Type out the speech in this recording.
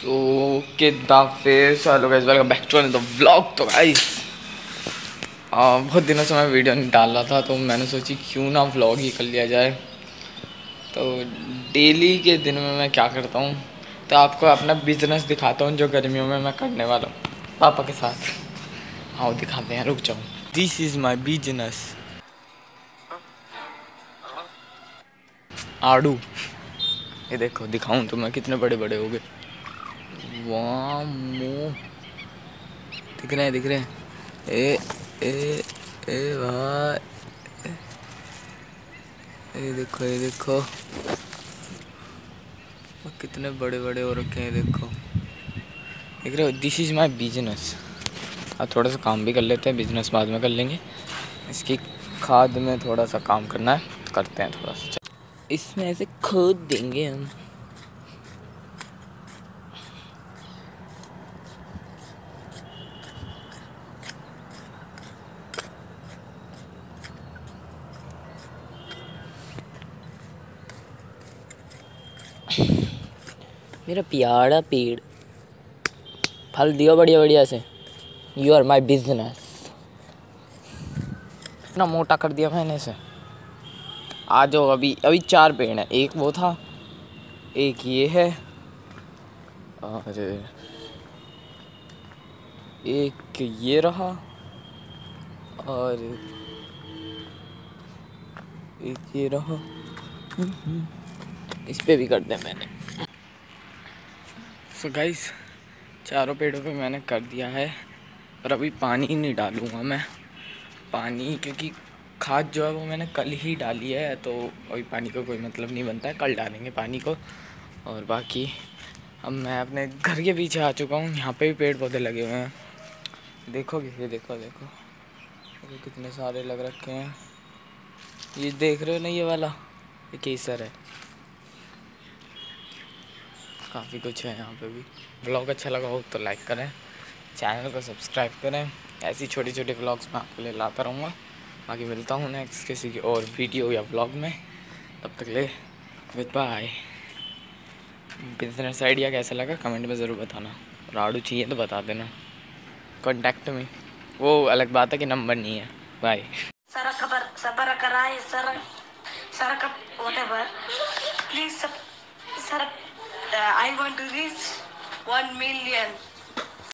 So welcome back to the vlog. तो guys बहुत दिनों से मैं वीडियो नहीं डाल रहा था, तो मैंने सोची क्यों ना व्लॉग ही कर लिया जाए। तो डेली के दिन में मैं क्या करता हूँ, तो आपको अपना बिजनेस दिखाता हूँ जो गर्मियों में मैं करने वाला हूँ पापा के साथ। हाँ दिखाते हैं, रुक जाओ। दिस इज़ माई बिजनेस आड़ू। ये देखो, दिखाऊं तो मैं कितने बड़े बड़े हो गए। वाह मो दिख रहे हैं, दिख रहे हैं। ए ए ए भाई, ये देखो, ये देखो, वो कितने बड़े बड़े हो रखे हैं। देखो, दिख रहे हो। This is my business. अब थोड़ा सा काम भी कर लेते हैं, बिजनेस बाद में कर लेंगे। इसकी खाद में थोड़ा सा काम करना है, करते हैं थोड़ा सा। इसमें ऐसे खोद देंगे हम। मेरा प्यारा पेड़ फल दियो बढ़िया बढ़िया से। You are my business. इतना मोटा कर दिया मैंने इसे। आ जाओ, अभी अभी 4 पेड़ हैं। एक वो था, एक ये है, अरे एक ये रहा, और एक ये रहा। इस पे भी कर दिया मैंने। सो गाइस, चारों पेड़ों पे मैंने कर दिया है, पर अभी पानी नहीं डालूँगा मैं पानी, क्योंकि खाद जो है वो मैंने कल ही डाली है, तो अभी पानी का कोई मतलब नहीं बनता है। कल डालेंगे पानी को। और बाकी अब मैं अपने घर के पीछे आ चुका हूँ। यहाँ पे भी पेड़ पौधे लगे हुए हैं, देखोगे। ये देखो, देखो कितने सारे लग रखे हैं। ये देख रहे हो ना, ये वाला ये केसर है। काफ़ी कुछ है यहाँ पे भी। ब्लॉग अच्छा लगा हो तो लाइक करें, चैनल को सब्सक्राइब करें। ऐसी छोटी छोटी ब्लॉग्स मैं आपके लिए लाता रहूँगा। आगे मिलता हूँ नेक्स्ट किसी की और वीडियो या व्लॉग में। तब तक ले विद बाय। बिजनेस आइडिया कैसा लगा कमेंट में ज़रूर बताना, और आड़ू चाहिए तो बता देना। कॉन्टैक्ट में वो अलग बात है कि नंबर नहीं है। बाय। सारा खबर सबर कराए सर सारा कप होते पर please sir I want to reach 1 million.